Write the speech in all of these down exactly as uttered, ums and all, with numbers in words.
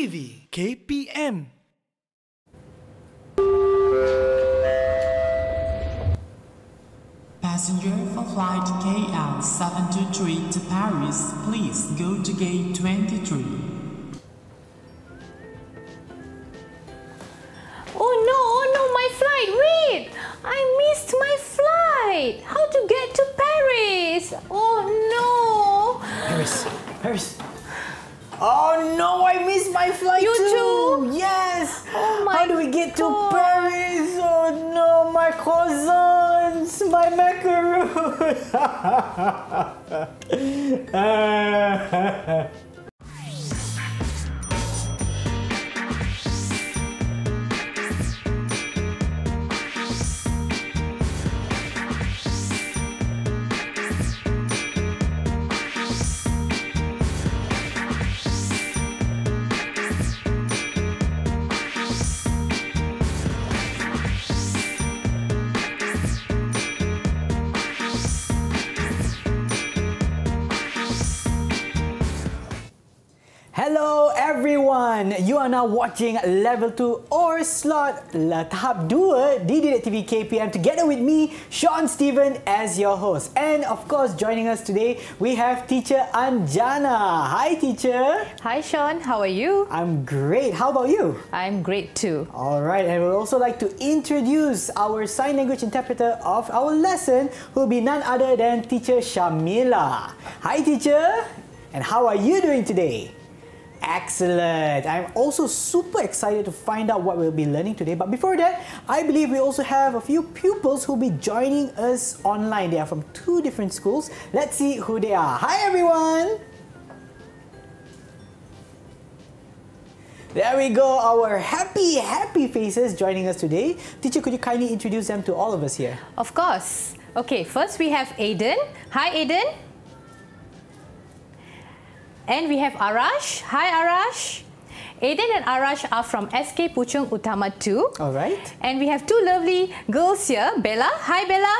DidikTV K P M. Passenger for flight K L seven two three to Paris, please go to gate twenty-three. Oh no, oh no, my flight! Wait! I missed my flight! How to get to Paris? Oh no! Paris, Paris! Oh no, I missed my flight you too! too? Yes! Oh my How do we get God. to Paris? Oh no, my croissants! My macaroon! Hello everyone! You are now watching Level two or Slot Tahap dua di DidikTV K P M together with me, Sean Stephen, as your host. And of course, joining us today, we have Teacher Anjana. Hi Teacher! Hi Sean, how are you? I'm great. How about you? I'm great too. Alright, and we'd also like to introduce our sign language interpreter of our lesson, who will be none other than Teacher Shamila. Hi Teacher! And how are you doing today? Excellent! I'm also super excited to find out what we'll be learning today. But before that, I believe we also have a few pupils who'll be joining us online. They are from two different schools. Let's see who they are. Hi everyone! There we go, our happy, happy faces joining us today. Teacher, could you kindly introduce them to all of us here? Of course! Okay, first we have Aiden. Hi Aiden! And we have Arash. Hi, Arash. Aiden and Arash are from S K Puchung Utama two. All right. And we have two lovely girls here. Bella. Hi, Bella.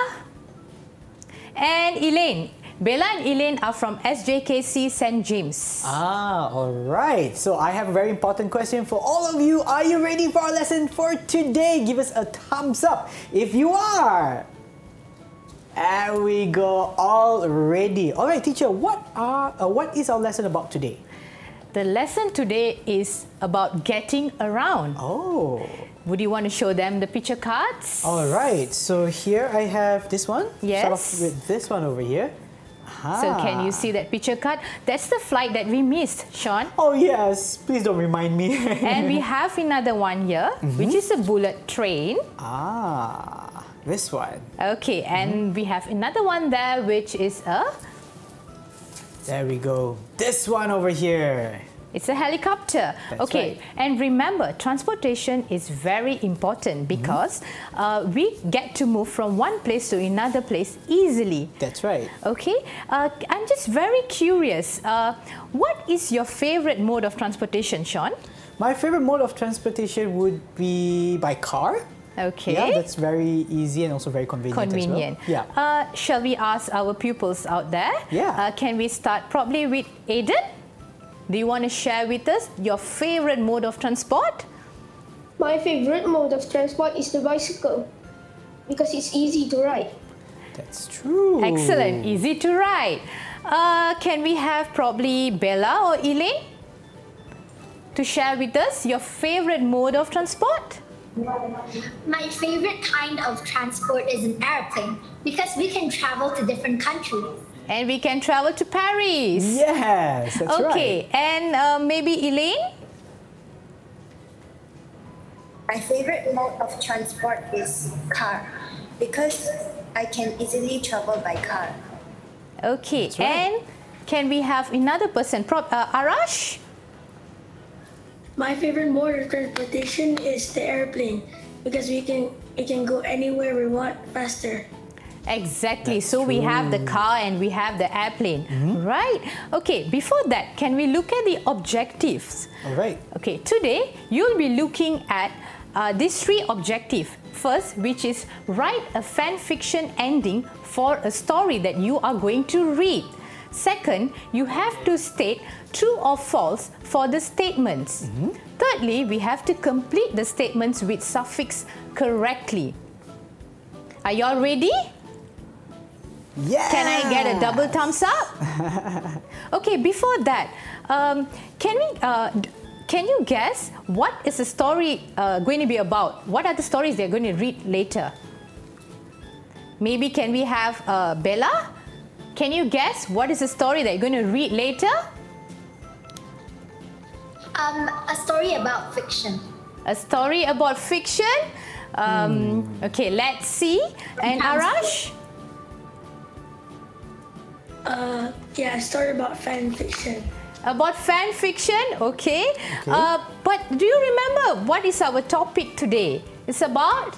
And Elaine. Bella and Elaine are from S J K C Saint James. Ah, all right. So I have a very important question for all of you. Are you ready for our lesson for today? Give us a thumbs up if you are. There we go, all ready. All right, teacher, what are uh, what is our lesson about today? The lesson today is about getting around. Oh. Would you want to show them the picture cards? All right, so here I have this one. Yes. Start off with this one over here. Aha. So can you see that picture card? That's the flight that we missed, Sean. Oh yes, please don't remind me. And we have another one here, mm-hmm. which is a bullet train. Ah. This one. Okay, and mm-hmm. we have another one there, which is a... There we go. This one over here. It's a helicopter. That's okay, right. And remember, transportation is very important because mm-hmm. uh, we get to move from one place to another place easily. That's right. Okay, uh, I'm just very curious. Uh, what is your favorite mode of transportation, Sean? My favorite mode of transportation would be by car. Okay. Yeah, that's very easy and also very convenient. Convenient. As well. Yeah. Uh, shall we ask our pupils out there? Yeah. Uh, can we start probably with Aiden? Do you want to share with us your favorite mode of transport? My favorite mode of transport is the bicycle because it's easy to ride. That's true. Excellent. Easy to ride. Uh, can we have probably Bella or Elaine to share with us your favorite mode of transport? My favorite kind of transport is an airplane because we can travel to different countries. And we can travel to Paris. Yes, that's okay. right. Okay, and uh, maybe Elaine? My favorite mode of transport is car because I can easily travel by car. Okay, right. And can we have another person? Prop, uh, Arash? My favorite mode of transportation is the airplane because we can it can go anywhere we want faster. Exactly. That's so true. We have the car and we have the airplane, mm-hmm. right? Okay. Before that, can we look at the objectives? All right. Okay. Today you'll be looking at uh, these three objectives. First, which is write a fan fiction ending for a story that you are going to read. Second, you have to state true or false for the statements. Mm-hmm. Thirdly, we have to complete the statements with suffix correctly. Are you all ready? Yeah. Can I get a double thumbs up? Okay, before that, um, can we? Uh, Can you guess what is the story uh, going to be about? What are the stories they're going to read later? Maybe can we have uh, Bella? Can you guess what is the story they're going to read later? Um, a story about fiction. A story about fiction? Um, mm. Okay, let's see. And Arash? Uh, yeah, a story about fan fiction. About fan fiction, okay. okay. Uh, but do you remember what is our topic today? It's about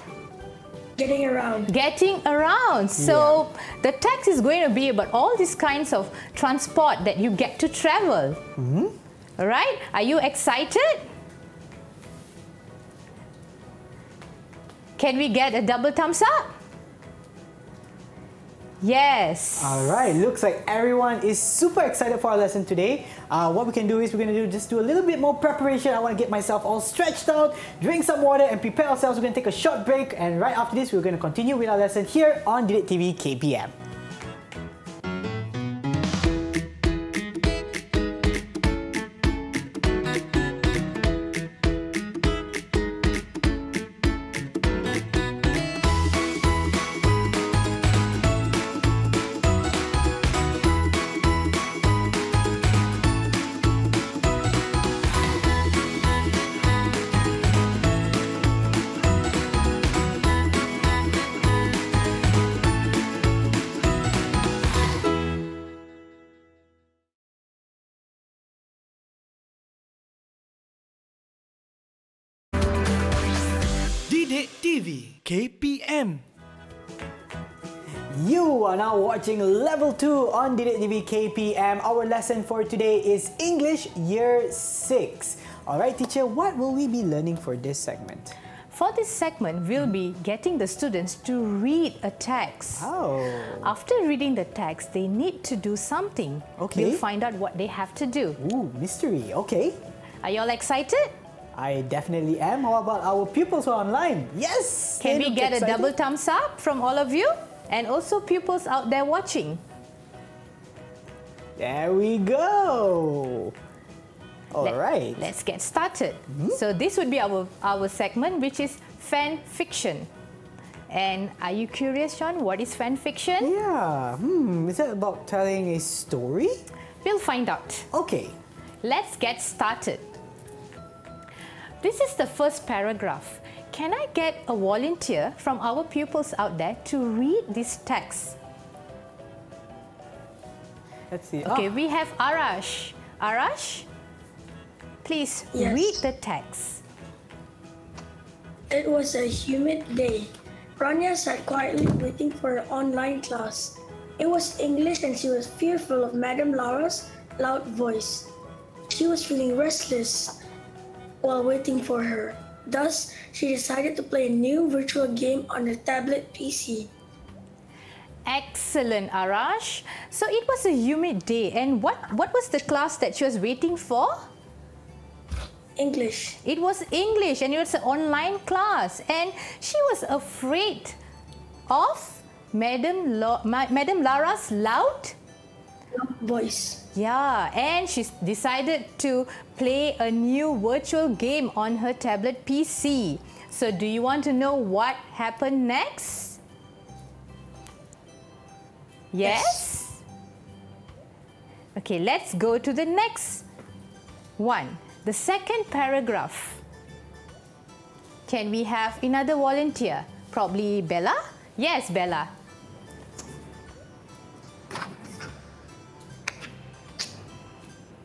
getting around. Getting around. So yeah. the text is going to be about all these kinds of transport that you get to travel. Mm-hmm. All right. Are you excited? Can we get a double thumbs up? Yes. All right. Looks like everyone is super excited for our lesson today. Uh, what we can do is we're going to do just do a little bit more preparation. I want to get myself all stretched out, drink some water and prepare ourselves. We're going to take a short break, and right after this, we're going to continue with our lesson here on DidikTV K P M. DidikTV K P M. You are now watching Level two on DidikTV K P M. Our lesson for today is English Year six. Alright teacher, what will we be learning for this segment? For this segment, we'll be getting the students to read a text. Oh. After reading the text, they need to do something. Okay. We'll find out what they have to do. Ooh, mystery. Okay. Are you all excited? I definitely am. How about our pupils who are online? Yes! Can we get excited. A double thumbs up from all of you? And also pupils out there watching. There we go! Alright. Let, let's get started. Mm-hmm. So this would be our, our segment, which is fan fiction. And are you curious, Sean? What is fan fiction? Yeah. Hmm. Is that about telling a story? We'll find out. Okay. Let's get started. This is the first paragraph. Can I get a volunteer from our pupils out there to read this text? Let's see. Okay, oh. we have Arash. Arash, please yes. read the text. It was a humid day. Rania sat quietly waiting for an online class. It was English and she was fearful of Madam Laura's loud voice. She was feeling restless while waiting for her. Thus, she decided to play a new virtual game on her tablet P C. Excellent, Arash. So it was a humid day, and what, what was the class that she was waiting for? English. It was English, and it was an online class, and she was afraid of Madam Lo- Ma- Madam Lara's loud voice. Yeah, and she decided to play a new virtual game on her tablet P C. So do you want to know what happened next? Yes? yes. Okay, let's go to the next one. The second paragraph. Can we have another volunteer? Probably Bella? Yes, Bella.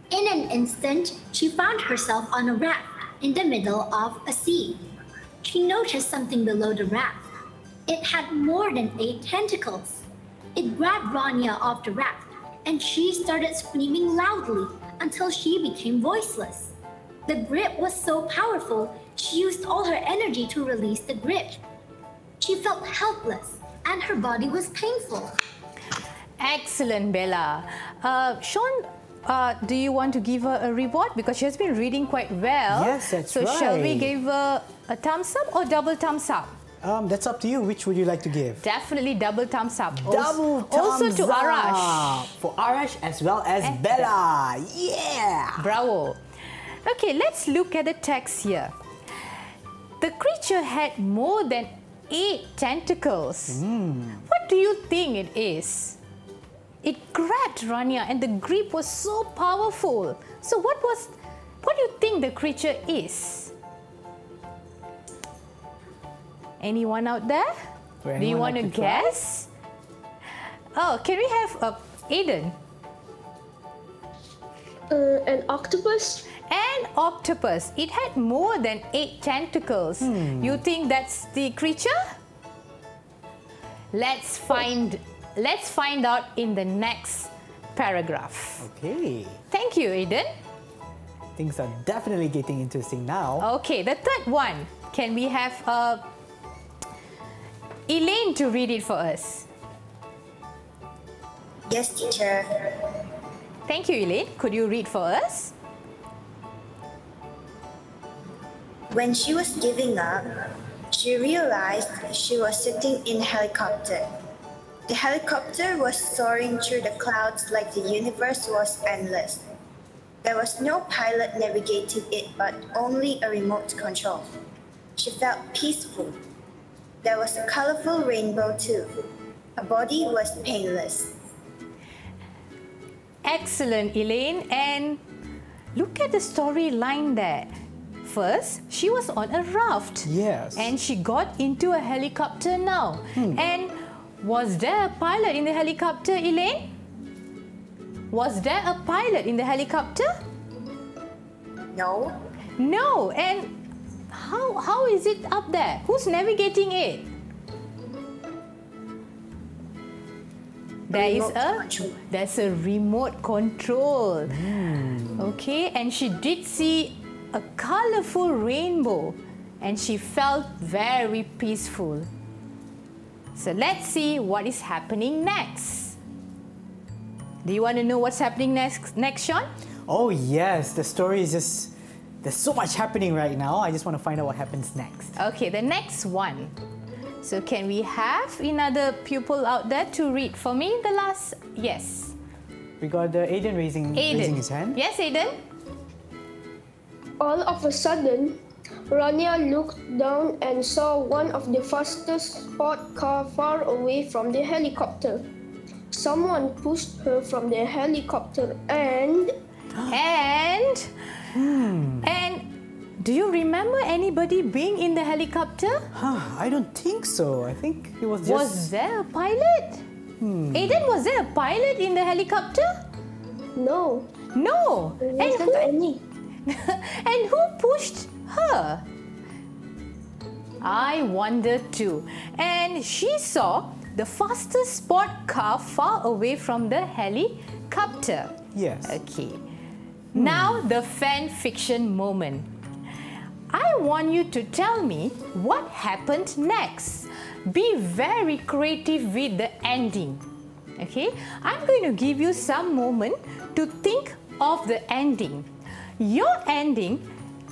In an instant, she found herself on a raft in the middle of a sea. She noticed something below the raft. It had more than eight tentacles. It grabbed Rania off the raft, and she started screaming loudly until she became voiceless. The grip was so powerful, she used all her energy to release the grip. She felt helpless, and her body was painful. Excellent, Bella. Uh, Sean, uh, do you want to give her a reward? Because she has been reading quite well. Yes, that's so right. So shall we give her a thumbs up or double thumbs up? Um, that's up to you. Which would you like to give? Definitely double thumbs up. Double thumbs also to up. Arash. For Arash as well as Excellent. Bella. Yeah! Bravo. Okay, let's look at the text here. The creature had more than eight tentacles. Mm. What do you think it is? It grabbed Rania and the grip was so powerful. So what was, what do you think the creature is? Anyone out there? Do you want to guess? Oh, can we have uh, Aiden? Uh, an octopus? An octopus. It had more than eight tentacles. Hmm. You think that's the creature? Let's find, oh. let's find out in the next paragraph. Okay. Thank you, Aiden. Things are definitely getting interesting now. Okay, the third one. Can we have a... Uh, Elaine to read it for us. Yes, teacher. Thank you, Elaine. Could you read for us? When she was giving up, she realized she was sitting in a helicopter. The helicopter was soaring through the clouds like the universe was endless. There was no pilot navigating it, but only a remote control. She felt peaceful. There was a colorful rainbow too. Her body was painless. Excellent, Elaine. And look at the storyline there. First, she was on a raft. Yes. And she got into a helicopter now. Hmm. And was there a pilot in the helicopter, Elaine? Was there a pilot in the helicopter? No. No. And How, how is it up there? Who's navigating it? There is a, there's a remote control. Mm. Okay, and she did see a colourful rainbow and she felt very peaceful. So let's see what is happening next. Do you want to know what's happening next, next Sean? Oh yes, the story is just... There's so much happening right now. I just want to find out what happens next. Okay, the next one. So can we have another pupil out there to read for me? The last, yes. We got uh, Aiden, raising, Aiden raising his hand. Yes, Aiden. All of a sudden, Rania looked down and saw one of the fastest sport cars far away from the helicopter. Someone pushed her from the helicopter and... and... Hmm. And do you remember anybody being in the helicopter? Huh, I don't think so. I think it was just... Was there a pilot? Hmm. Aiden, was there a pilot in the helicopter? No. No? There wasn't any. And who pushed her? I wonder too. And she saw the fastest sport car far away from the helicopter. Yes. Okay. Now, the fan fiction moment. I want you to tell me what happened next. Be very creative with the ending. Okay? I'm going to give you some moment to think of the ending. Your ending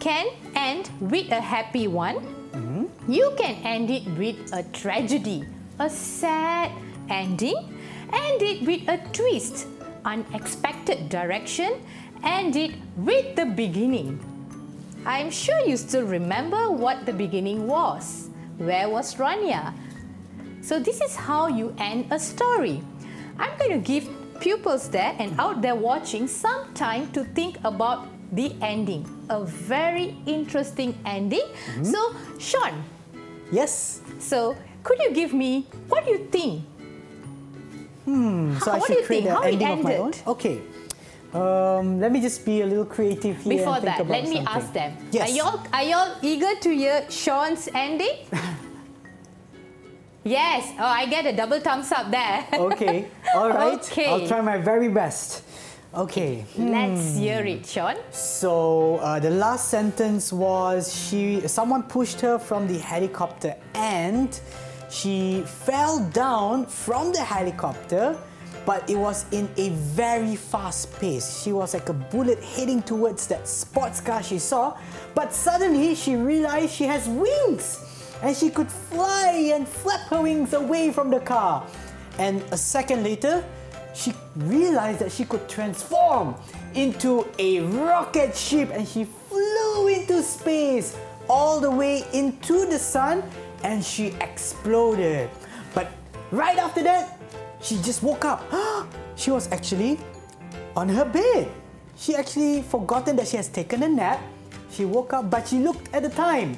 can end with a happy one. Mm-hmm. You can end it with a tragedy, a sad ending. End it with a twist, unexpected direction. End it with the beginning. I'm sure you still remember what the beginning was. Where was Rania? So this is how you end a story. I'm going to give pupils there and out there watching some time to think about the ending. A very interesting ending. Mm-hmm. So, Sean. Yes. So, could you give me what do you think? Hmm. So how, I should create an ending of my own. Okay. Um, let me just be a little creative here. Before that, let me something. ask them. Yes. Are y'all are y'all eager to hear Sean's ending? Yes. Oh, I get a double thumbs up there. Okay. All right. Okay. I'll try my very best. Okay. Let's hmm. hear it, Sean. So uh, the last sentence was she. Someone pushed her from the helicopter, and she fell down from the helicopter. but it was in a very fast pace. She was like a bullet heading towards that sports car she saw, but suddenly she realized she has wings and she could fly and flap her wings away from the car. And a second later, she realized that she could transform into a rocket ship and she flew into space all the way into the sun and she exploded. But right after that, she just woke up. She was actually on her bed. She actually forgotten that she has taken a nap. She woke up, but she looked at the time.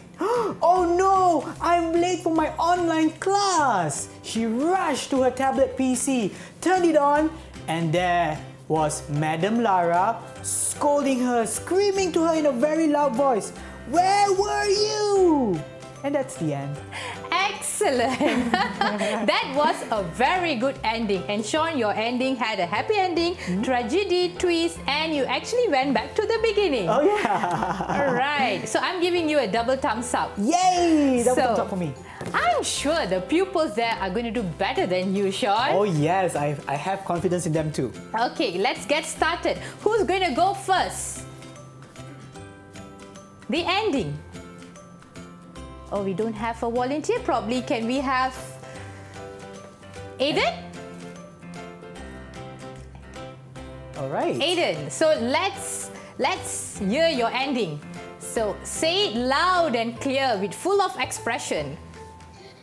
Oh no, I'm late for my online class. She rushed to her tablet P C, turned it on, and there was Madam Lara scolding her, screaming to her in a very loud voice, "Where were you?" And that's the end. Excellent! That was a very good ending. And Sean, your ending had a happy ending, mm-hmm. tragedy, twist, and you actually went back to the beginning. Oh yeah! Alright, so I'm giving you a double thumbs up. Yay! Double so, thumbs up for me. I'm sure the pupils there are going to do better than you, Sean. Oh yes, I, I have confidence in them too. Okay, let's get started. Who's going to go first? The ending. Oh, we don't have a volunteer probably. Can we have Aiden? All right. Aiden, so let's let's hear your ending. So say it loud and clear with full of expression.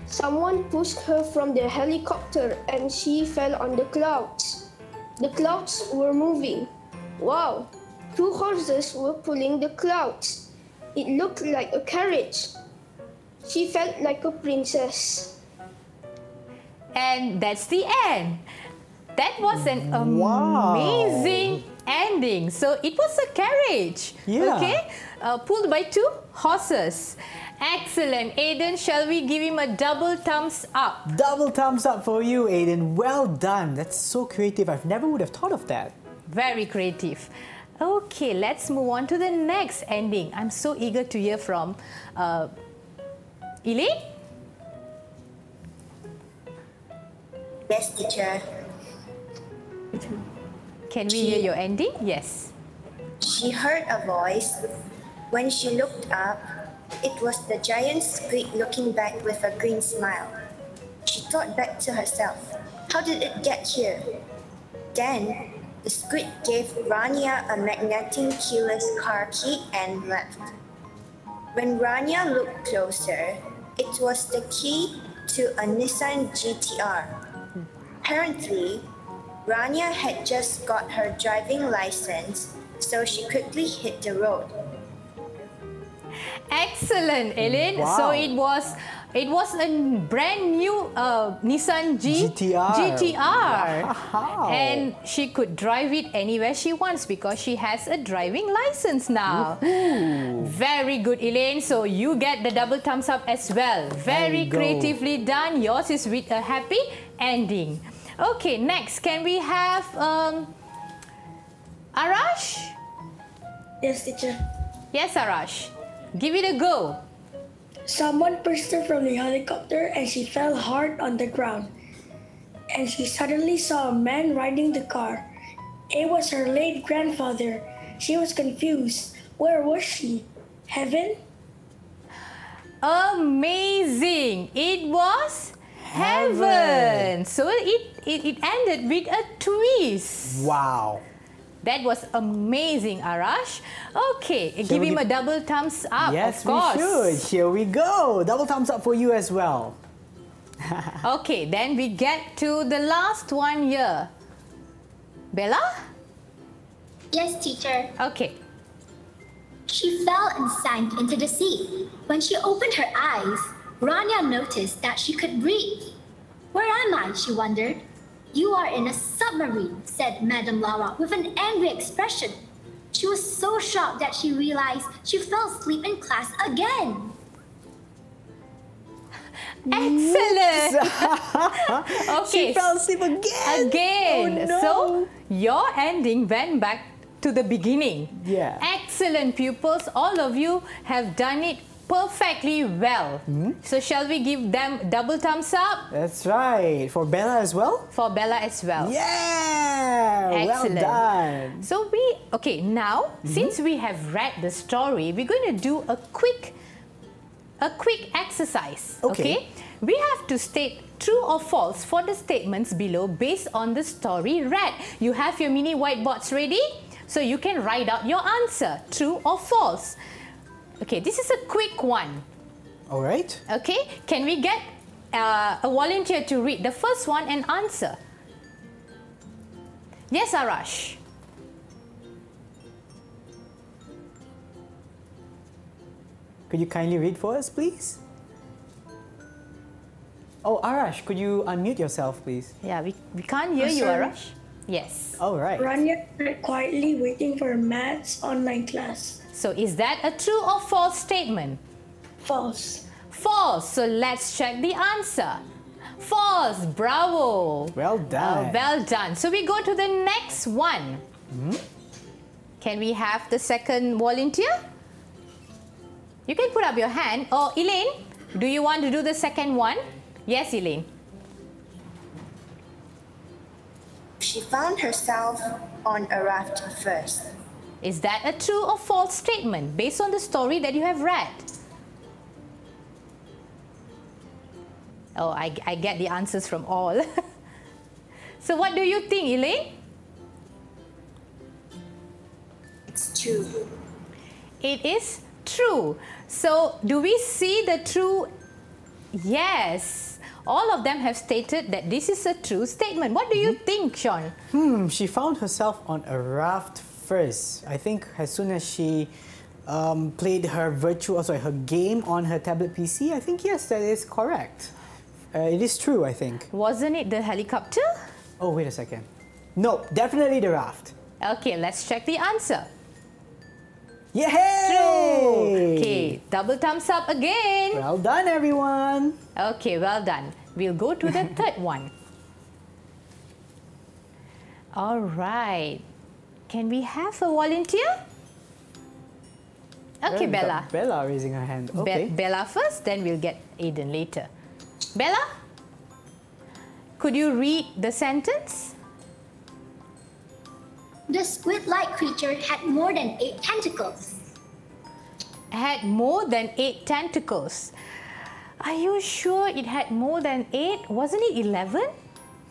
Someone pushed her from the helicopter and she fell on the clouds. The clouds were moving. Wow, two horses were pulling the clouds. It looked like a carriage. She felt like a princess. And that's the end. That was an amazing wow. ending. So it was a carriage, yeah. okay? Uh, pulled by two horses. Excellent. Aiden, shall we give him a double thumbs up? Double thumbs up for you, Aiden. Well done. That's so creative. I've never would have thought of that. Very creative. Okay, let's move on to the next ending. I'm so eager to hear from... Uh, Elaine? Yes, teacher. Can we she, hear your ending? Yes. She heard a voice. When she looked up, it was the giant squid looking back with a green smile. She thought back to herself, how did it get here? Then, the squid gave Rania a magnetic keyless car key and left. When Rania looked closer, it was the key to a Nissan G T R. Apparently, Rania had just got her driving license, so she quickly hit the road. Excellent, Ellen. Wow. So it was it was a brand new uh, Nissan G G T R. G T R. Wow. And she could drive it anywhere she wants because she has a driving license now. Woohoo. Very good, Elaine. So you get the double thumbs up as well. Very creatively done. Yours is with a happy ending. Okay, next, can we have um, Arash? Yes, teacher. Yes, Arash. Give it a go. Someone pushed her from the helicopter and she fell hard on the ground. And she suddenly saw a man riding the car. It was her late grandfather. She was confused. Where was she? Heaven? Amazing! It was heaven. heaven. So it, it, it ended with a twist. Wow. That was amazing, Arash. Okay, give him a double thumbs up, of course. Yes, we should. Here we go. Double thumbs up for you as well. Okay, then we get to the last one here. Bella? Yes, teacher. Okay. She fell and sank into the sea. When she opened her eyes, Rania noticed that she could breathe. Where am I, she wondered. You are in a submarine, said Madame Lara with an angry expression. She was so shocked that she realized she fell asleep in class again. Excellent! Okay. She fell asleep again! Again! Oh, no. So, your ending went back to the beginning. Yeah. Excellent, pupils. All of you have done it perfectly well. Mm-hmm. So shall we give them double thumbs up? That's right. For Bella as well? For Bella as well. Yeah! Yeah, excellent. Well done. So we, okay, now, mm-hmm. since we have read the story, we're going to do a quick, a quick exercise, okay? okay? We have to state true or false for the statements below based on the story read. You have your mini whiteboards ready? So you can write out your answer, true or false. Okay, this is a quick one. All right. Okay, can we get uh, a volunteer to read the first one and answer? Yes, Arash. Could you kindly read for us, please? Oh, Arash, could you unmute yourself, please? Yeah, we, we can't hear oh, you, Arash. Yes. All right. Rania quietly waiting for maths online class. So is that a true or false statement? False. False. So let's check the answer. False. Bravo. Well done. Uh, well done. So we go to the next one. Mm-hmm. Can we have the second volunteer? You can put up your hand. Or oh, Elaine, do you want to do the second one? Yes, Elaine. She found herself on a raft first. Is that a true or false statement based on the story that you have read? Oh, I, I get the answers from all. So what do you think, Elaine? It's true. It is true. So do we see the true? Yes. All of them have stated that this is a true statement. What do you think, Sean? Hmm, she found herself on a raft first. I think as soon as she um, played her virtual, sorry, her game on her tablet P C, I think, yes, that is correct. Uh, it is true, I think. Wasn't it the helicopter? Oh, wait a second. No, definitely the raft. Okay, let's check the answer. Yay! True. Okay, double thumbs up again. Well done, everyone. Okay, well done. We'll go to the third one. All right. Can we have a volunteer? Okay, Bella. Bella raising her hand. Okay. Be Bella first, then we'll get Aiden later. Bella, could you read the sentence? The squid-like creature had more than eight tentacles. Had more than eight tentacles. Are you sure it had more than eight? Wasn't it eleven?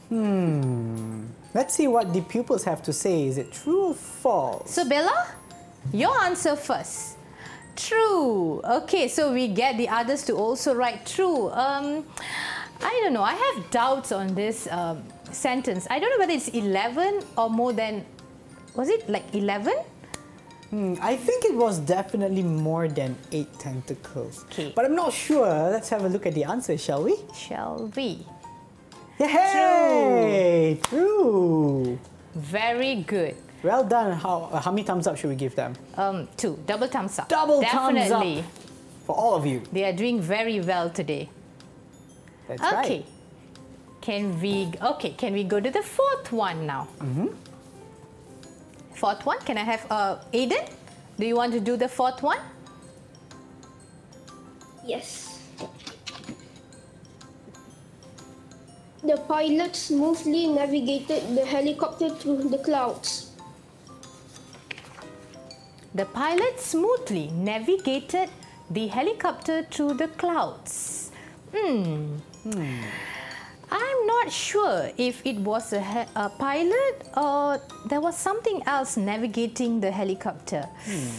Hmm. Let's see what the pupils have to say. Is it true or false? So Bella, your answer first. True. Okay, so we get the others to also write true. Um, I don't know. I have doubts on this um, sentence. I don't know whether it's eleven or more than. Was it like eleven? Hmm, I think it was definitely more than eight tentacles. Okay. But I'm not sure. Let's have a look at the answer, shall we? Shall we? Yay! True. True. Very good. Well done. How, how many thumbs up should we give them? Um, two. Double thumbs up. Double definitely. Thumbs up for all of you. They are doing very well today. That's okay. right. Okay. Can we? Okay. Can we go to the fourth one now? Mm-hmm. Fourth one, can I have uh, Aiden? Do you want to do the fourth one? Yes. The pilot smoothly navigated the helicopter through the clouds. The pilot smoothly navigated the helicopter through the clouds. Hmm. Hmm. I'm not sure if it was a, a pilot or there was something else navigating the helicopter. Hmm.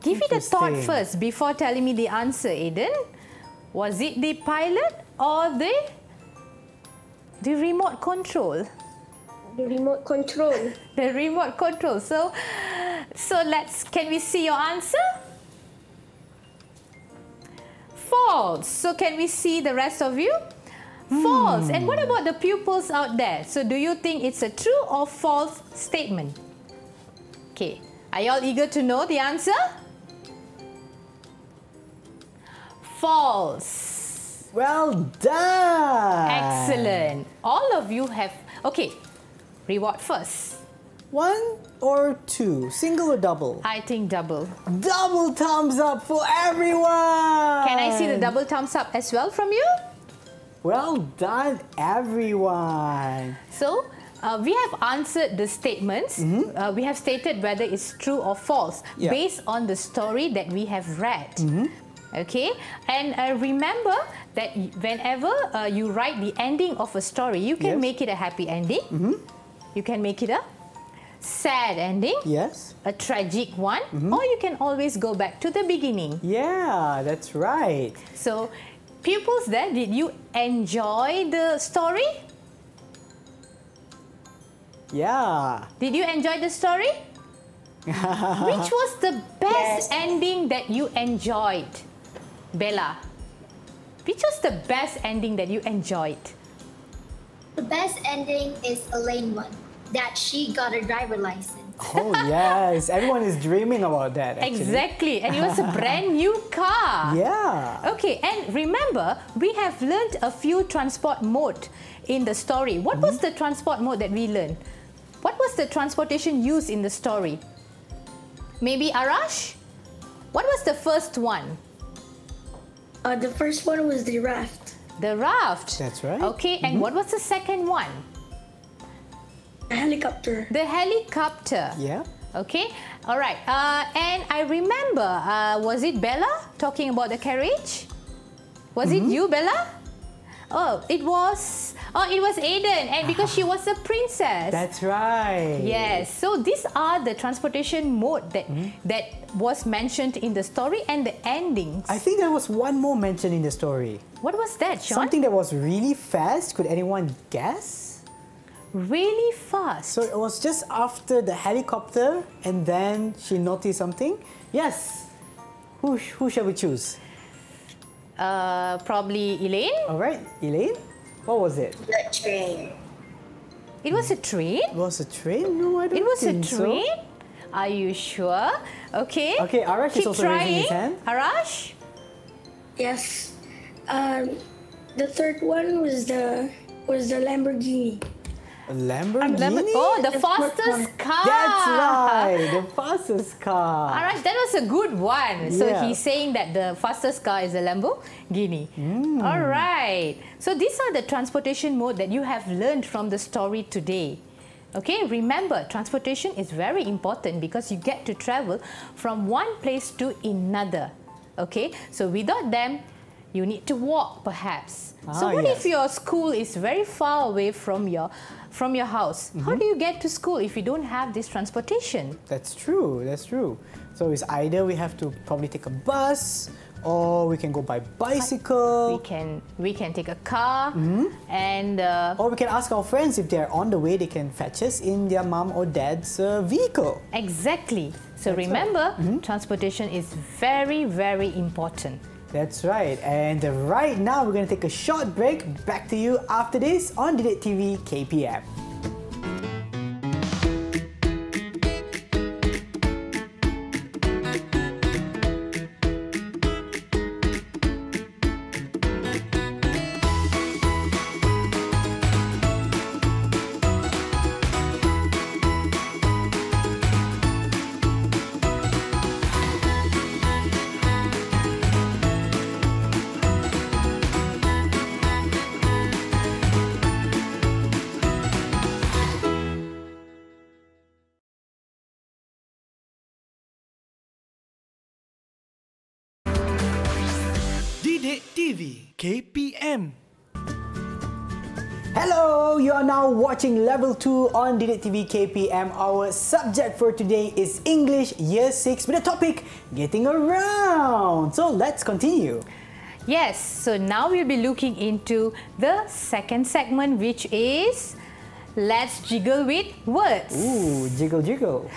Give it a thought first before telling me the answer, Aiden. Was it the pilot or the, the remote control? The remote control. The remote control. So, so let's, can we see your answer? False. So can we see the rest of you? False. Mm. And what about the pupils out there? So do you think it's a true or false statement? Okay. Are you all eager to know the answer? False. Well done. Excellent. All of you have... Okay. Reward first. One or two? Single or double? I think double. Double thumbs up for everyone. Can I see the double thumbs up as well from you? Well done, everyone. So Uh, we have answered the statements. Mm-hmm. uh, we have stated whether it's true or false yeah. based on the story that we have read. Mm-hmm. Okay, and uh, remember that whenever uh, you write the ending of a story, you can yes. make it a happy ending. Mm-hmm. You can make it a sad ending, yes, a tragic one, mm-hmm. or you can always go back to the beginning. Yeah, that's right. So, pupils, then, did you enjoy the story? Yeah. Did you enjoy the story? Which was the best yes. ending that you enjoyed? Bella, which was the best ending that you enjoyed? The best ending is Elaine one. That she got a driver license. Oh yes, everyone is dreaming about that. Actually. Exactly, and it was a brand new car. Yeah. Okay, and remember, we have learned a few transport mode in the story. What mm-hmm. was the transport mode that we learned? What was the transportation used in the story? Maybe Arash? What was the first one? Uh, the first one was the raft. The raft. That's right. Okay, and mm-hmm. what was the second one? The helicopter. The helicopter. Yeah. Okay. All right. Uh, and I remember, uh, was it Bella talking about the carriage? Was mm-hmm. it you, Bella? Oh, it was. Oh, it was Aiden, and because she was a princess. That's right. Yes. So these are the transportation mode that mm-hmm. that was mentioned in the story and the endings. I think there was one more mention in the story. What was that, Sean? Something that was really fast. Could anyone guess? Really fast. So it was just after the helicopter, and then she noticed something. Yes. Who who shall we choose? Uh, probably Elaine. All right, Elaine. What was it? The train. It was a train. It was a train. No, I don't. It was think a train. So. Are you sure? Okay. Okay, Arash Keep is also trying. raising his hand. Arash. Yes. Um, the third one was the was the Lamborghini. A Lamborghini? Lamborghini? Oh, the, the fastest car. That's right, the fastest car. All right, that was a good one. Yeah. So he's saying that the fastest car is a Lamborghini. Mm. All right. So these are the transportation mode that you have learned from the story today. Okay, remember, transportation is very important because you get to travel from one place to another. Okay, so without them, you need to walk perhaps. Ah, so what yes. if your school is very far away from your from your house? Mm-hmm. How do you get to school if you don't have this transportation? That's true, that's true. So it's either we have to probably take a bus, or we can go by bicycle. We can we can take a car, mm-hmm. and uh, or we can ask our friends if they're on the way. They can fetch us in their mom or dad's uh, vehicle. Exactly. So that's remember, right. mm-hmm. transportation is very very important. That's right, and right now we're going to take a short break. Back to you after this on DidikTV K P M. DidikTV K P M. Hello, you are now watching Level two on DidikTV K P M. Our subject for today is English Year six with the topic Getting Around. So let's continue. Yes, so now we'll be looking into the second segment, which is Let's Jiggle with Words. Ooh, jiggle jiggle.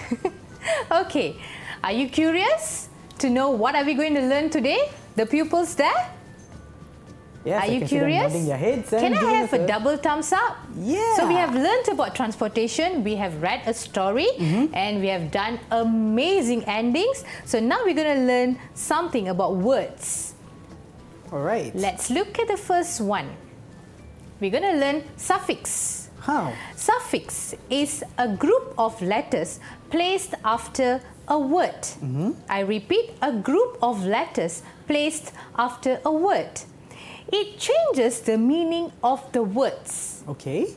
Okay, are you curious to know what are we going to learn today? The pupils there? Yes, Are you curious? Can I have a double thumbs up? Yeah. So we have learnt about transportation, we have read a story, mm-hmm. and we have done amazing endings. So now we're going to learn something about words. All right. Let's look at the first one. We're going to learn suffix. How? Suffix is a group of letters placed after a word. Mm-hmm. I repeat, a group of letters placed after a word. It changes the meaning of the words. Okay.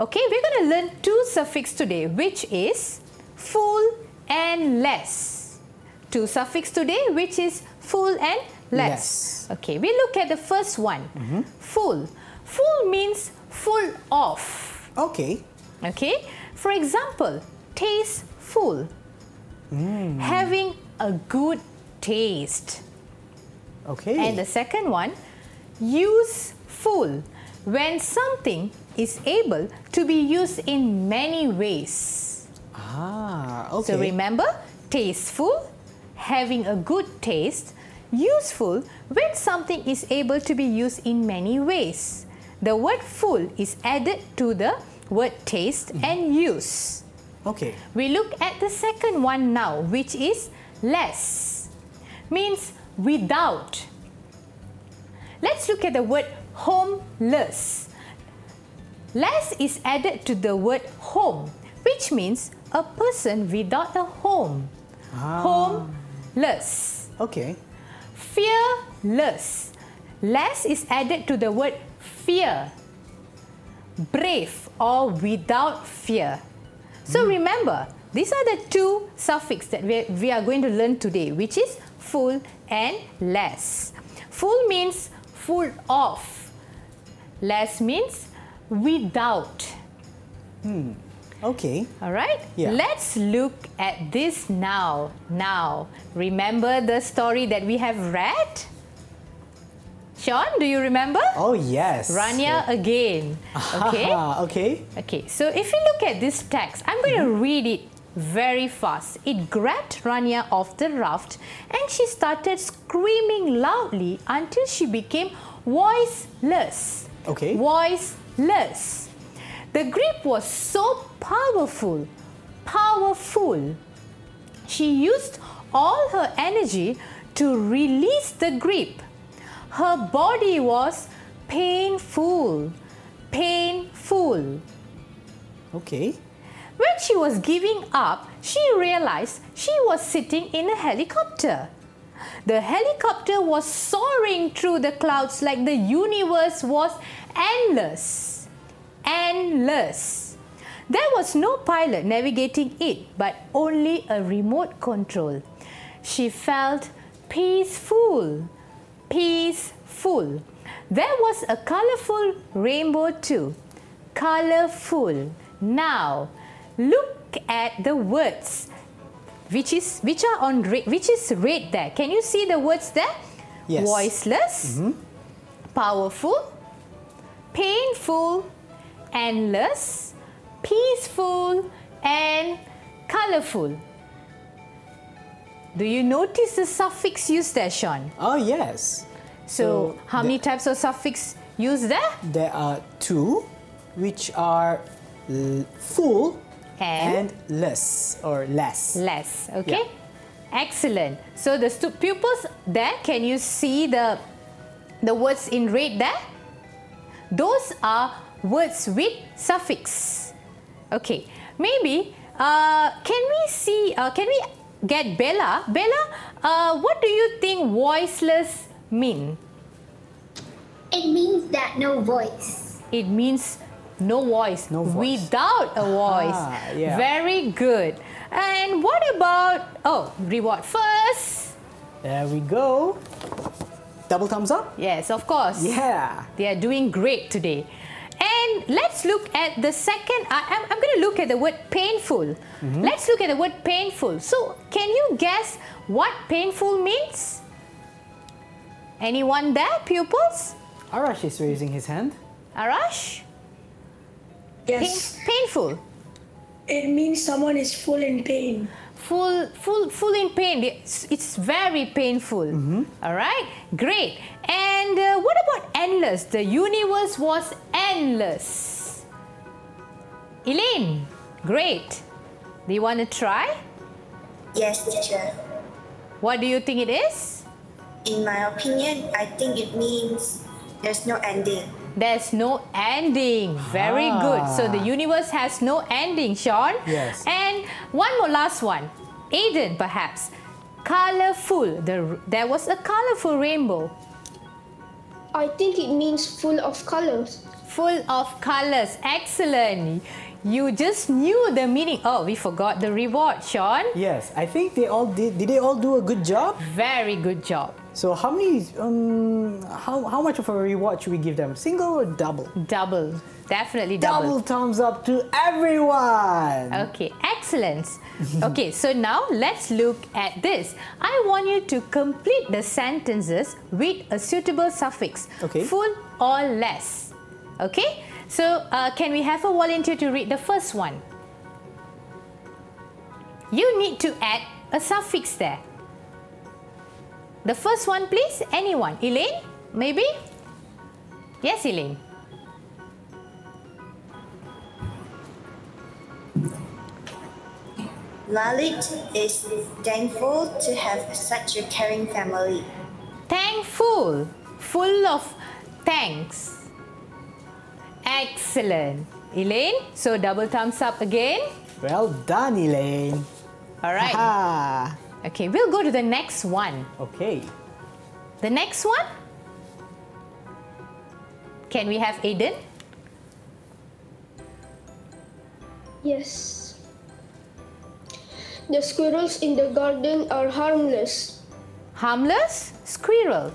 Okay, we're going to learn two suffixes today, which is full and less. Two suffixes today, which is full and less. Yes. Okay, we look at the first one, mm-hmm. full. Full means full of. Okay. Okay, for example, taste full. Mm. Having a good taste. Okay. And the second one, useful. When something is able to be used in many ways. Ah, okay. So remember, tasteful, having a good taste, useful, when something is able to be used in many ways. The word full is added to the word taste mm. and use. Okay. We look at the second one now, which is less. Means without. Let's look at the word homeless. Less is added to the word home, which means a person without a home. Ah. Homeless. Okay. Fearless. Less is added to the word fear. Brave or without fear. So remember, these are the two suffixes that we are going to learn today, which is full and less. Full means full of. Less means without. Hmm. Okay. All right. Yeah. Let's look at this now. Now, remember the story that we have read? Sean, do you remember? Oh, yes. Rania yeah. again. Okay? Ah, okay. Okay. So, if you look at this text, I'm going mm-hmm. to read it very fast. It grabbed Rania off the raft and she started screaming loudly until she became voiceless. Okay. Voiceless. The grip was so powerful. Powerful. She used all her energy to release the grip. Her body was painful, painful. Okay. When she was giving up, she realized she was sitting in a helicopter. The helicopter was soaring through the clouds like the universe was endless, endless. There was no pilot navigating it, but only a remote control. She felt peaceful. Peaceful. There was a colourful rainbow too. Colourful. Now, look at the words, which is which are on red, which is red there. Can you see the words there? Yes. Voiceless, mm-hmm. powerful, painful, endless, peaceful, and colourful. Do you notice the suffix used there, Sean? Oh, yes. So, so how many types of suffix used there? There are two, which are full and, and less or less. Less, okay. Yeah. Excellent. So, the pupils there, can you see the, the words in red there? Those are words with suffix. Okay. Maybe, uh, can we see, uh, can we... get Bella. Bella, uh, what do you think voiceless mean? It means that no voice. It means no voice. No voice. Without a voice. Ah, yeah. Very good. And what about, oh, reward first. There we go. Double thumbs up? Yes, of course. Yeah. They are doing great today. And let's look at the second, I'm, I'm going to look at the word painful. Mm-hmm. Let's look at the word painful. So, can you guess what painful means? Anyone there, pupils? Arash is raising his hand. Arash? Yes. Pain, painful. It means someone is full in pain. Full, full, full in pain. It's, it's very painful. Mm-hmm. All right? Great. And uh, what about endless? The universe was endless. Elaine, great. Do you want to try? Yes, teacher. What do you think it is? In my opinion, I think it means there's no ending. There's no ending. Very ah. good. So the universe has no ending, Sean. Yes. And one more last one. Aiden, perhaps. Colourful. The, there was a colourful rainbow. I think it means full of colours. full of colors. Excellent. You just knew the meaning. Oh, we forgot the reward, Sean. Yes, I think they all did. Did they all do a good job? Very good job. So how many, um, how, how much of a reward should we give them? Single or double? Double. Definitely double. Double thumbs up to everyone. Okay, excellent. Okay, so now let's look at this. I want you to complete the sentences with a suitable suffix. Okay. Full or less. Okay? So, uh, can we have a volunteer to read the first one? You need to add a suffix there. The first one, please. Anyone? Elaine? Maybe? Yes, Elaine. Lalit is thankful to have such a caring family. Thankful. Full of thanks. Excellent. Elaine, so double thumbs up again. Well done, Elaine. All right. Aha. Okay, we'll go to the next one. Okay. The next one? Can we have Aiden? Yes. The squirrels in the garden are harmless. Harmless? Squirrel.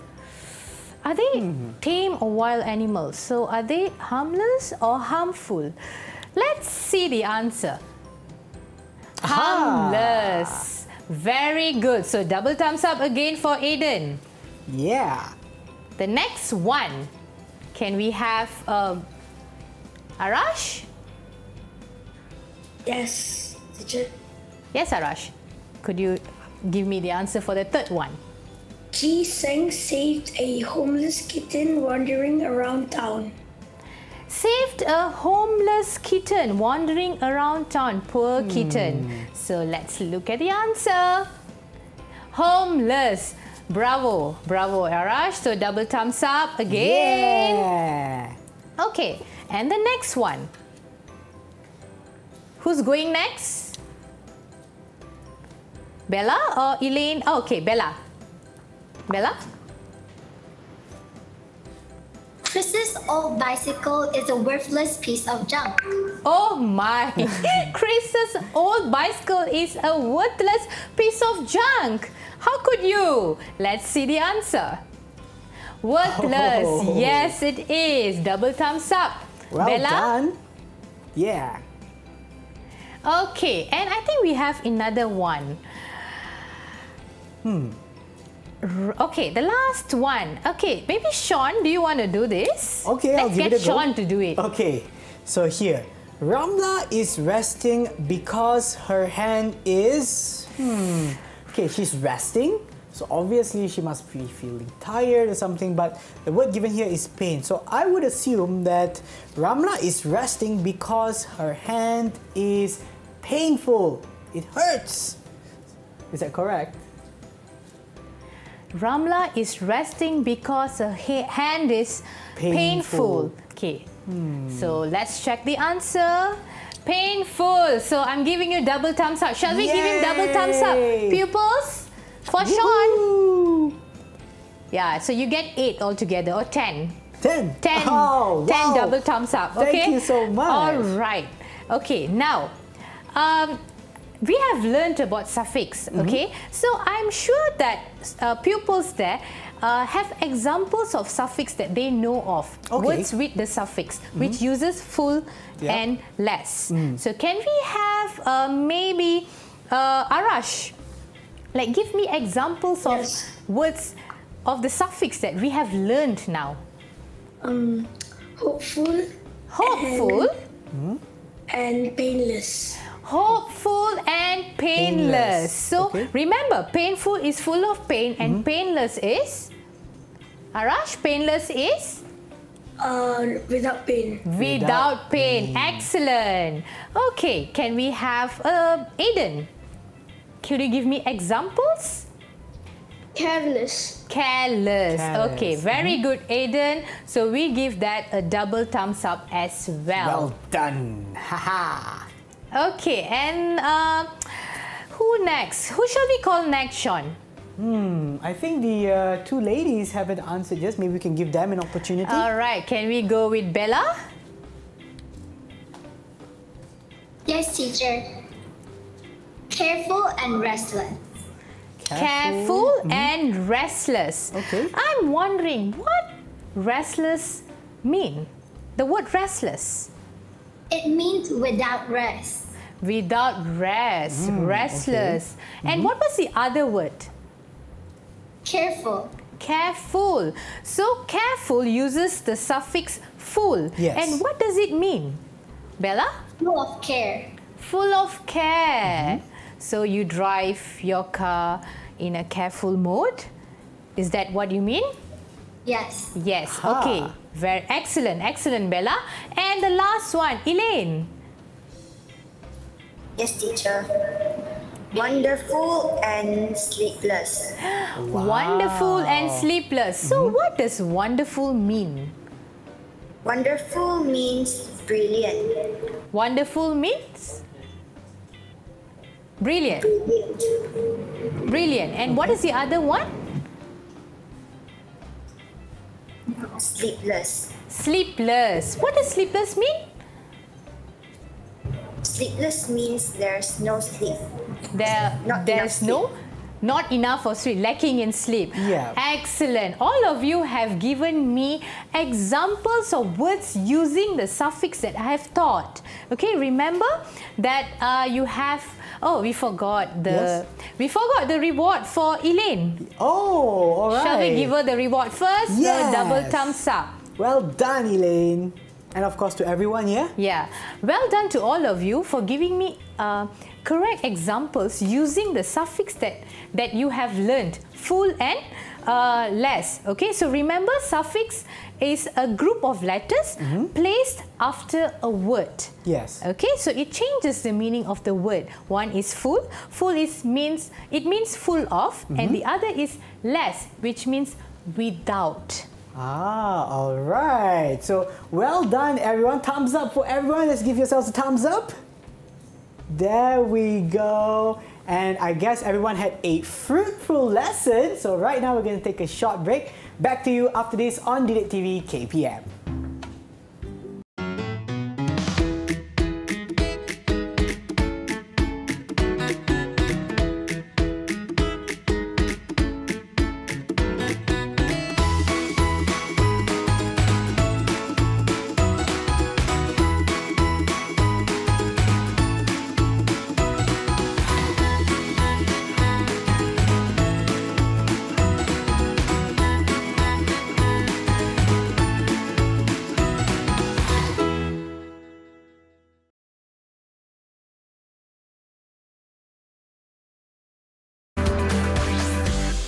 Are they mm-hmm. tame or wild animals? So are they harmless or harmful? Let's see the answer. Aha. Harmless. Very good. So double thumbs up again for Aiden. Yeah. The next one. Can we have um, Arash? Yes, teacher. Yes, Arash. Could you give me the answer for the third one? Ji Seng saved a homeless kitten wandering around town. Saved a homeless kitten wandering around town. Poor mm. kitten. So let's look at the answer. Homeless. Bravo. Bravo, Arash. So double thumbs up again. Yeah. Okay. And the next one. Who's going next? Bella or Elaine? Oh, okay, Bella. Bella? Chris's old bicycle is a worthless piece of junk. Oh my! Chris's old bicycle is a worthless piece of junk. How could you? Let's see the answer. Worthless. Oh. Yes, it is. Double thumbs up. Well Bella? Done. Yeah. Okay, and I think we have another one. Hmm. Okay, the last one. Okay, maybe Sean, do you want to do this? Okay, Let's I'll give it a go. Let's get Sean to do it. Okay, so here. Ramla is resting because her hand is... Hmm. Okay, she's resting. So obviously she must be feeling tired or something, but the word given here is pain. So I would assume that Ramla is resting because her hand is painful. It hurts. Is that correct? Ramla is resting because her hand is painful. painful. Okay, hmm. so let's check the answer. Painful. So I'm giving you double thumbs up. Shall we Yay. give him double thumbs up? Pupils, for Sean. Yeah, so you get eight altogether or ten. Ten. Ten. Oh, ten wow. double thumbs up. Okay? Thank you so much. All right. Okay, now. Um, We have learnt about suffix, okay? Mm-hmm. So I'm sure that uh, pupils there uh, have examples of suffix that they know of. Okay. Words with the suffix, mm-hmm. which uses full yeah. and less. Mm. So can we have uh, maybe uh, Arash? Like give me examples of yes. words of the suffix that we have learnt now. Um, hopeful. Hopeful. And, and painless. Hopeful and painless. painless. So, okay. remember, painful is full of pain and mm-hmm. painless is? Arash, painless is? Uh, without pain. Without pain. pain. Excellent. Okay, can we have uh, Aiden? Could you give me examples? Careless. Careless. Careless. Okay, very mm-hmm. good, Aiden. So, we give that a double thumbs up as well. Well done. Haha. Okay, and uh, who next? Who shall we call next, Sean? Hmm, I think the uh, two ladies haven't answered yet. Maybe we can give them an opportunity. All right, can we go with Bella? Yes, teacher. Careful and restless. Careful, Careful mm-hmm. and restless. Okay. I'm wondering what restless mean? The word restless. It means without rest. Without rest, mm, restless. Okay. And mm-hmm. what was the other word? Careful. Careful. So, careful uses the suffix full. Yes. And what does it mean, Bella? Full of care. Full of care. Mm-hmm. So, you drive your car in a careful mode. Is that what you mean? Yes. Yes. Ah. Okay. Very excellent. Excellent, Bella. And the last one, Elaine. Yes, teacher. Wonderful and sleepless. Wow. Wonderful and sleepless. So, mm-hmm. what does wonderful mean? Wonderful means brilliant. Wonderful means? Brilliant. Brilliant. Brilliant. And what is the other one? Sleepless. Sleepless. What does sleepless mean? Sleepless means there's no sleep. There, not there's sleep. no, not enough or sleep, lacking in sleep. Yeah. Excellent. All of you have given me examples of words using the suffix that I have taught. Okay, remember that uh, you have. Oh, we forgot the yes. we forgot the reward for Elaine. Oh, all right. Shall we give her the reward first? Yes. The double thumbs up. Well done, Elaine. And of course to everyone, yeah? Yeah. Well done to all of you for giving me uh, correct examples using the suffix that, that you have learned, full and uh, less. Okay, so remember suffix is a group of letters mm-hmm. placed after a word. Yes. Okay, so it changes the meaning of the word. One is full, full is means, it means full of, mm-hmm. and the other is less, which means without. Ah, all right. So, well done, everyone. Thumbs up for everyone. Let's give yourselves a thumbs up. There we go. And I guess everyone had a fruitful lesson. So, right now, we're going to take a short break. Back to you after this on DidikTV K P M.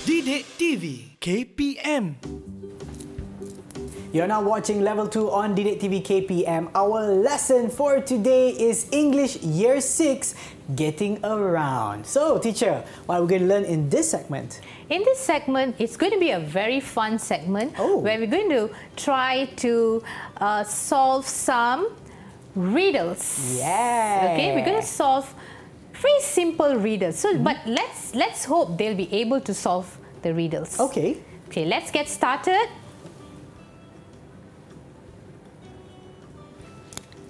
DidikTV K P M. You're now watching Level two on DidikTV K P M. Our lesson for today is English Year six, Getting Around. So, teacher, what are we going to learn in this segment? In this segment, it's going to be a very fun segment oh. where we're going to try to uh, solve some riddles. Yeah. Okay, we're going to solve very simple riddles. So, mm-hmm. but let's let's hope they'll be able to solve the riddles. Okay. Okay, let's get started.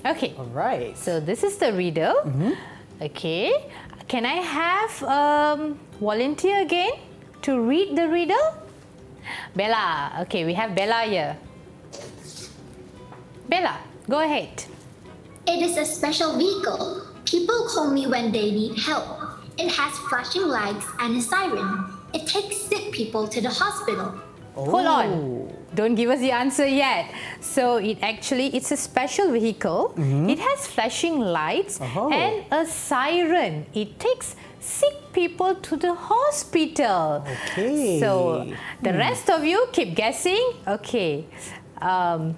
Okay. All right. So this is the riddle. Mm-hmm. Okay. Can I have um, volunteer again to read the riddle? Bella. Okay, we have Bella here. Bella, go ahead. It is a special vehicle. People call me when they need help. It has flashing lights and a siren. It takes sick people to the hospital. Oh. Hold on. Don't give us the answer yet. So it actually, it's a special vehicle. Mm-hmm. It has flashing lights oh. and a siren. It takes sick people to the hospital. Okay. So the mm. rest of you keep guessing. Okay. Um,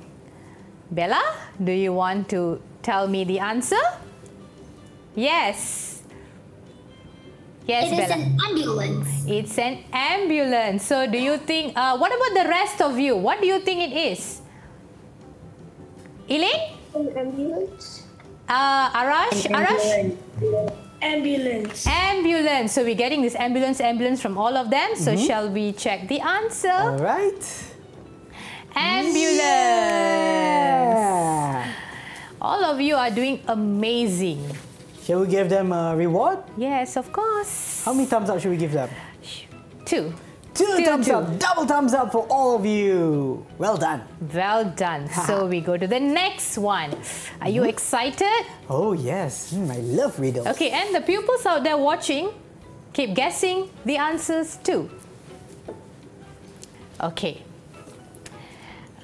Bella, do you want to tell me the answer? Yes. Yes, it is Bella. An ambulance. It's an ambulance. So do you think, uh, what about the rest of you? What do you think it is? Elaine? An ambulance. Uh, Arash? An ambulance. Arash? Ambulance. Ambulance. So we're getting this ambulance, ambulance from all of them. So mm-hmm. shall we check the answer? All right. Ambulance. Yeah. All of you are doing amazing. Shall we give them a reward? Yes, of course. How many thumbs up should we give them? Two. Two Still thumbs two. up. Double thumbs up for all of you. Well done. Well done. So we go to the next one. Are you mm. excited? Oh, yes. Mm, I love riddles. Okay, and the pupils out there watching, keep guessing the answers too. Okay.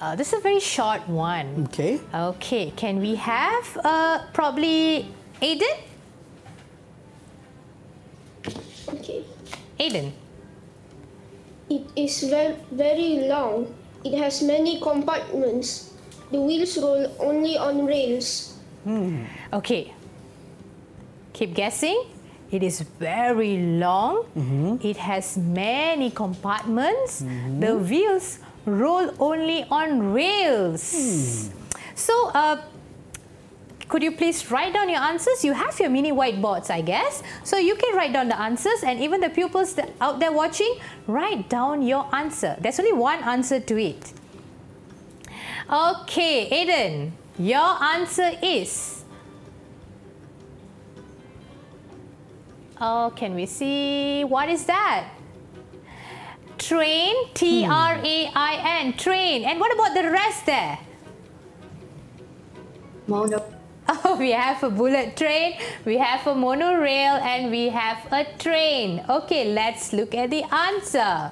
Uh, this is a very short one. Okay. Okay. Can we have uh, probably Aiden? Okay. Aiden. It is ve very long. It has many compartments. The wheels roll only on rails. Hmm. Okay. Keep guessing. It is very long. Mm-hmm. It has many compartments. Mm-hmm. The wheels roll only on rails. Hmm. So, uh, could you please write down your answers? You have your mini whiteboards, I guess. So you can write down the answers, and even the pupils out there watching, write down your answer. There's only one answer to it. Okay, Aiden, your answer is... Oh, can we see? What is that? Train, T R A I N, train. And what about the rest there? Monorail. Oh, we have a bullet train, we have a monorail, and we have a train. Okay, let's look at the answer.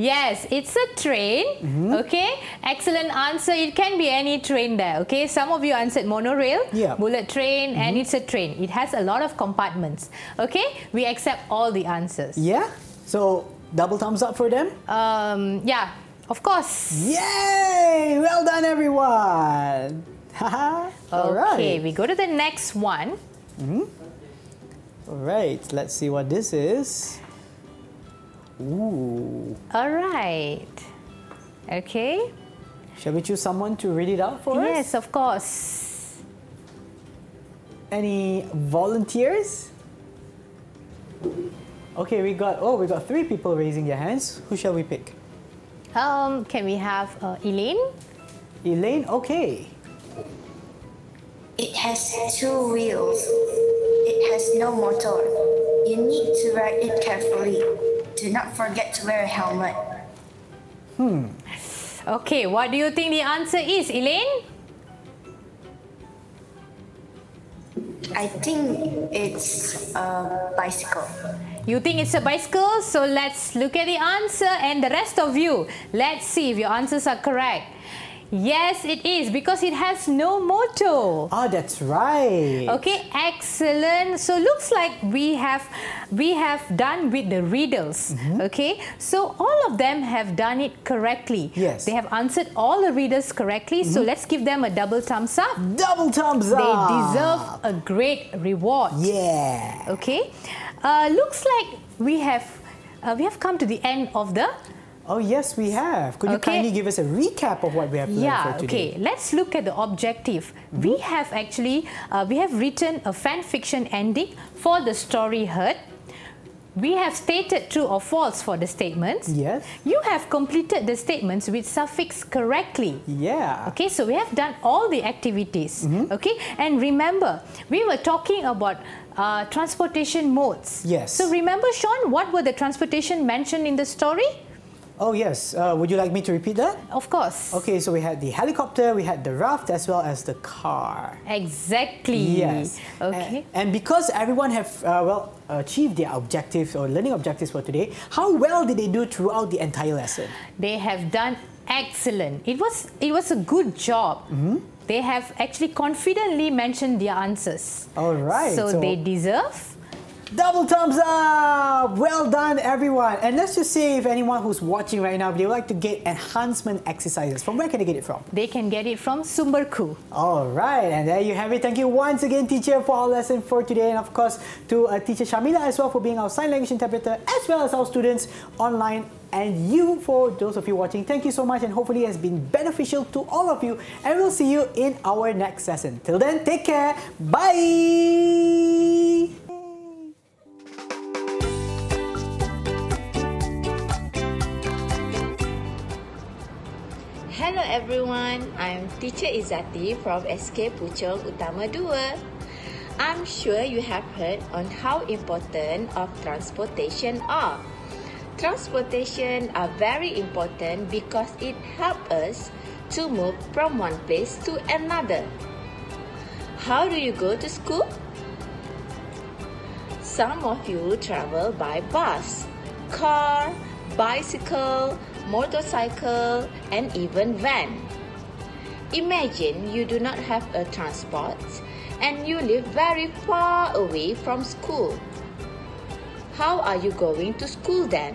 Yes, it's a train. Mm-hmm. Okay, excellent answer. It can be any train there. Okay, some of you answered monorail, yeah. bullet train, mm-hmm. and it's a train. It has a lot of compartments. Okay, we accept all the answers. Yeah, so double thumbs up for them? Um, yeah, of course. Yay! Well done, everyone. Okay, right. We go to the next one. Mm-hmm. All right, let's see what this is. Ooh. All right. Okay. Shall we choose someone to read it out for us? Yes, of course. Any volunteers? Okay, we got, oh, we got three people raising their hands. Who shall we pick? Um, can we have uh, Elaine? Elaine, okay. It has two wheels. It has no motor. You need to ride it carefully. Do not forget to wear a helmet. Hmm. Okay, what do you think the answer is, Elaine? I think it's a bicycle. You think it's a bicycle? So let's look at the answer, and the rest of you, let's see if your answers are correct. Yes, it is, because it has no motor. Oh, that's right. Okay, excellent. So looks like we have we have done with the riddles. Mm-hmm. Okay, so all of them have done it correctly. Yes, they have answered all the riddles correctly. Mm-hmm. So let's give them a double thumbs up. Double thumbs up. They deserve a great reward. Yeah. Okay. Uh, looks like we have uh, we have come to the end of the. Oh, yes, we have. Could you okay. kindly give us a recap of what we have learned yeah, for today? Yeah, okay. Let's look at the objective. Mm-hmm. We have actually, uh, we have written a fan fiction ending for the story heard. We have stated true or false for the statements. Yes. You have completed the statements with suffix correctly. Yeah. Okay, so we have done all the activities. Mm-hmm. Okay, and remember, we were talking about uh, transportation modes. Yes. So remember, Sean, what were the transportation mentioned in the story? Oh yes, uh, would you like me to repeat that? Of course. Okay, so we had the helicopter, we had the raft, as well as the car. Exactly. Yes. Okay. And, and because everyone have, uh, well, achieved their objectives or learning objectives for today, how well did they do throughout the entire lesson? They have done excellent. It was, it was a good job. Mm-hmm. They have actually confidently mentioned their answers. All right. So, so they deserve Double thumbs up! Well done, everyone. And let's just see if anyone who's watching right now, if they would like to get enhancement exercises, from where can they get it from? They can get it from Sumberku. All right, and there you have it. Thank you once again, teacher, for our lesson for today. And of course, to uh, Teacher Shamila as well for being our sign language interpreter, as well as our students online. And you, for those of you watching, thank you so much, and hopefully it has been beneficial to all of you. And we'll see you in our next lesson. Till then, take care. Bye! Hello everyone, I'm Teacher Izati from S K Puchung Utama two. I'm sure you have heard on how important of transportation are. Transportation are very important because it helps us to move from one place to another. How do you go to school? Some of you travel by bus, car, bicycle, motorcycle, and even van. Imagine you do not have a transport and you live very far away from school. How are you going to school then?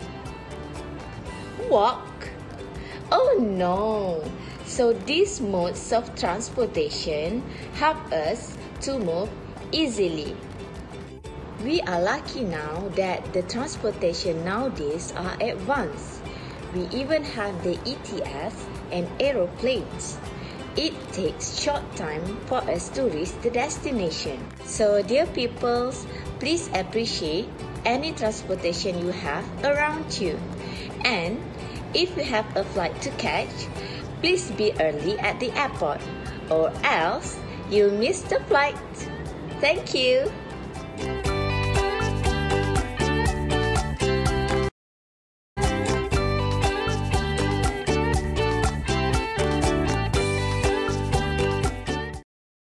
Walk? Oh no! So these modes of transportation help us to move easily. We are lucky now that the transportation nowadays are advanced. We even have the E T S and aeroplanes. It takes short time for us to reach the destination. So dear peoples, please appreciate any transportation you have around you. And if you have a flight to catch, please be early at the airport or else you'll miss the flight. Thank you.